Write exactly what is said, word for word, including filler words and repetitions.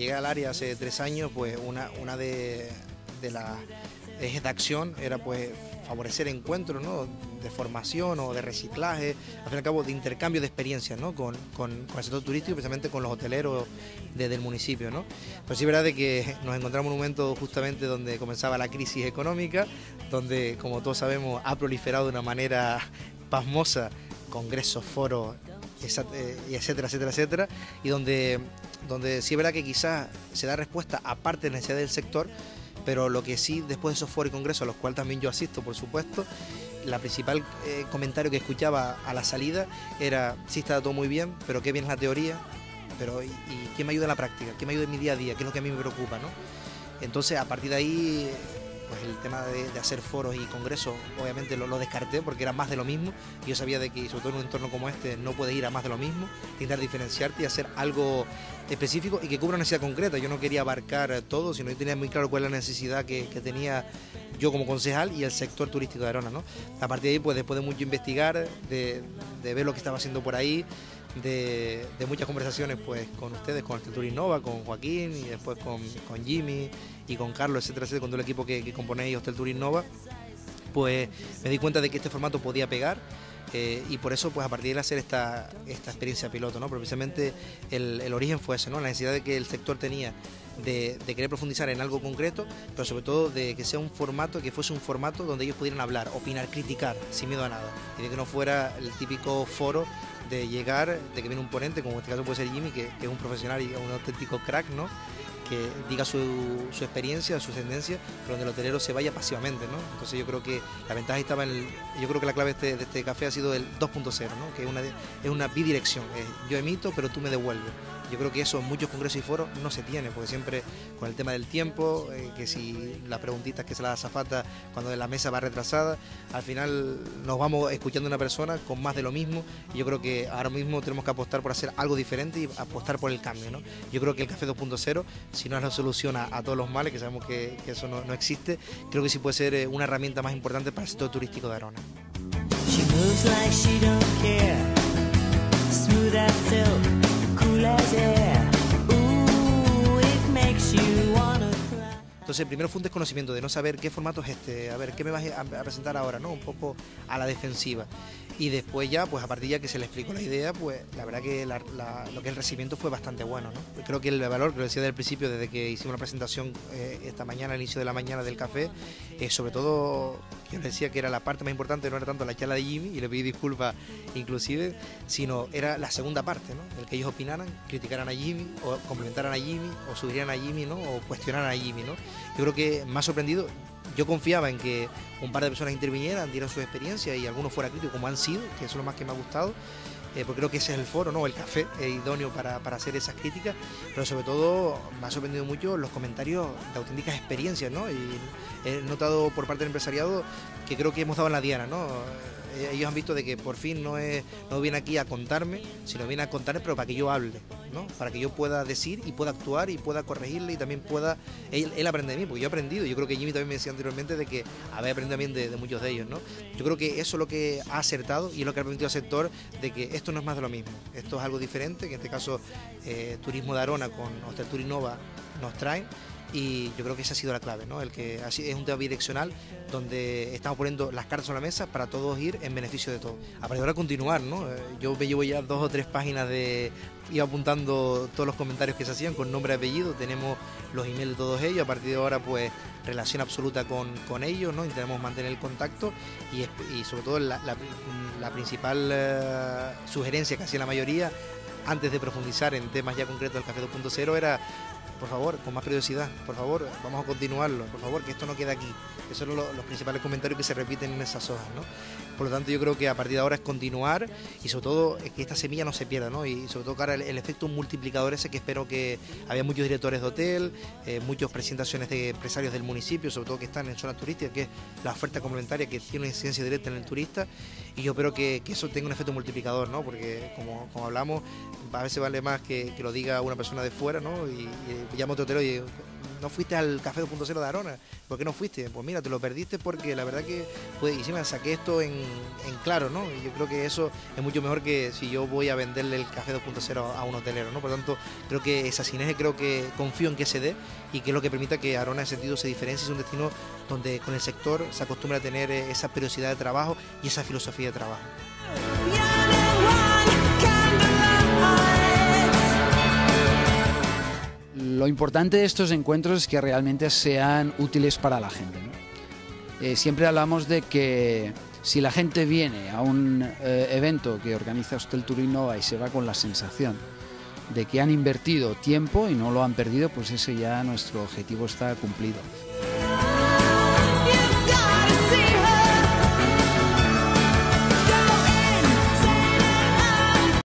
llegué al área hace tres años, pues una, una de, de las ejes de acción era pues favorecer encuentros, ¿no?, de formación o de reciclaje, al fin y al cabo de intercambio de experiencias, ¿no?, con, con, con el sector turístico y precisamente con los hoteleros de, del municipio, ¿no? Pues sí es verdad de que nos encontramos en un momento justamente donde comenzaba la crisis económica, donde, como todos sabemos, ha proliferado de una manera pasmosa congresos, foros, etcétera, etcétera, etcétera, y donde, donde sí es verdad que quizás se da respuesta a parte de la necesidad del sector, pero lo que sí, después de esos foros y congresos, a los cuales también yo asisto, por supuesto, la principal eh, comentario que escuchaba a la salida era: sí, está todo muy bien, pero qué bien es la teoría, pero ¿y, y qué me ayuda en la práctica? ¿Qué me ayuda en mi día a día? ¿Qué es lo que a mí me preocupa, no? Entonces, a partir de ahí, pues el tema de, de hacer foros y congresos, obviamente lo, lo descarté porque era más de lo mismo. Yo sabía de que, sobre todo en un entorno como este, no puedes ir a más de lo mismo, intentar diferenciarte y hacer algo específico y que cubra una necesidad concreta. Yo no quería abarcar todo, sino que tenía muy claro cuál era la necesidad que, que tenía yo como concejal y el sector turístico de Arona, ¿no? A partir de ahí, pues después de mucho investigar, de, de ver lo que estaba haciendo por ahí, de, de muchas conversaciones pues con ustedes, con Hosteltur Innova, con Joaquín y después con, con Jimmy y con Carlos, etcétera, etcétera, con todo el equipo que, que componéis Hosteltur Innova, pues me di cuenta de que este formato podía pegar. Eh, y por eso, pues a partir de hacer esta, esta experiencia piloto, ¿no? Pero precisamente el, el origen fue ese, ¿no? La necesidad de que el sector tenía de, de querer profundizar en algo concreto, pero sobre todo de que sea un formato, que fuese un formato donde ellos pudieran hablar, opinar, criticar, sin miedo a nada. Y de que no fuera el típico foro de llegar, de que viene un ponente, como en este caso puede ser Jimmy, que, que es un profesional y un auténtico crack, ¿no?, que diga su, su experiencia, su tendencia, pero donde el hotelero se vaya pasivamente, ¿no? Entonces yo creo que la ventaja estaba en el... Yo creo que la clave de este, de este café ha sido el dos punto cero, ¿no?, que es una, es una bidirección. Es, yo emito, pero tú me devuelves. Yo creo que eso en muchos congresos y foros no se tiene, porque siempre con el tema del tiempo, eh, que si las preguntitas que se las azafata cuando la mesa va retrasada, al final nos vamos escuchando a una persona con más de lo mismo. Y yo creo que ahora mismo tenemos que apostar por hacer algo diferente y apostar por el cambio, ¿no? Yo creo que el café dos punto cero... si no es la solución a, a todos los males, que sabemos que, que eso no, no existe, creo que sí puede ser una herramienta más importante para el sector turístico de Arona. Entonces, primero fue un desconocimiento de no saber qué formato es este, a ver, ¿qué me vas a, a presentar ahora?, ¿no? Un poco a la defensiva. Y después ya, pues a partir ya que se le explicó la idea, pues la verdad que la, la, lo que el recibimiento fue bastante bueno, ¿no? Creo que el valor, que lo decía desde el principio, desde que hicimos la presentación eh, esta mañana, al inicio de la mañana del café, eh, sobre todo, yo le decía que era la parte más importante, no era tanto la charla de Jimmy, y le pedí disculpas inclusive, sino era la segunda parte, ¿no? El que ellos opinaran, criticaran a Jimmy, o complementaran a Jimmy, o sugirieran a Jimmy, ¿no?, o cuestionaran a Jimmy, ¿no? Yo creo que me ha sorprendido. Yo confiaba en que un par de personas intervinieran, dieran su experiencia y algunos fuera críticos, como han sido, que eso es lo más que me ha gustado, eh, porque creo que ese es el foro, ¿no?, el café eh, idóneo para, para hacer esas críticas, pero sobre todo me ha sorprendido mucho los comentarios de auténticas experiencias, ¿no? Y he notado por parte del empresariado que creo que hemos dado en la diana, ¿no? Ellos han visto de que por fin no, es, no viene aquí a contarme, sino viene a contarme, pero para que yo hable, ¿no?, para que yo pueda decir y pueda actuar y pueda corregirle y también pueda... Él, él aprende de mí, porque yo he aprendido. Yo creo que Jimmy también me decía anteriormente de que había aprendido también de, de muchos de ellos, ¿no? Yo creo que eso es lo que ha acertado y es lo que ha permitido al sector de que esto no es más de lo mismo. Esto es algo diferente, que en este caso eh, Turismo de Arona con Hosteltur Innova nos traen. Y yo creo que esa ha sido la clave, ¿no? El que así es un tema bidireccional donde estamos poniendo las cartas sobre la mesa para todos ir en beneficio de todos. A partir de ahora continuar, ¿no? Yo me llevo ya dos o tres páginas de... Iba apuntando todos los comentarios que se hacían con nombre y apellido. Tenemos los emails de todos ellos. A partir de ahora, pues, relación absoluta con, con ellos, ¿no? Intentamos mantener el contacto y, y sobre todo, la, la, la principal eh, sugerencia que hacía la mayoría antes de profundizar en temas ya concretos del Café dos punto cero era... por favor, con más periodicidad, por favor, vamos a continuarlo, por favor, que esto no quede aquí. Esos son los, los principales comentarios que se repiten en esas hojas, ¿no? Por lo tanto, yo creo que a partir de ahora es continuar y sobre todo que esta semilla no se pierda, ¿no? Y sobre todo cara el, el efecto multiplicador ese que espero que... Había muchos directores de hotel, eh, muchas presentaciones de empresarios del municipio, sobre todo que están en zonas turísticas, que es la oferta complementaria que tiene una incidencia directa en el turista, y yo espero que, que eso tenga un efecto multiplicador, ¿no? Porque como, como hablamos, a veces vale más que, que lo diga una persona de fuera, ¿no? Y, y llama a otro hotel y no fuiste al Café dos punto cero de Arona. ¿Por qué no fuiste? Pues mira, te lo perdiste porque la verdad que, pues, y si me saqué esto en, en claro, ¿no? Y yo creo que eso es mucho mejor que si yo voy a venderle el Café dos punto cero a un hotelero, ¿no? Por lo tanto, creo que esa sinergia, creo que confío en que se dé y que es lo que permita que Arona en ese sentido se diferencie. Es un destino donde con el sector se acostumbra a tener esa periodicidad de trabajo y esa filosofía de trabajo. Lo importante de estos encuentros es que realmente sean útiles para la gente, ¿no? Eh, siempre hablamos de que si la gente viene a un eh, evento que organiza Hosteltur Innova y se va con la sensación de que han invertido tiempo y no lo han perdido, pues ese ya nuestro objetivo está cumplido.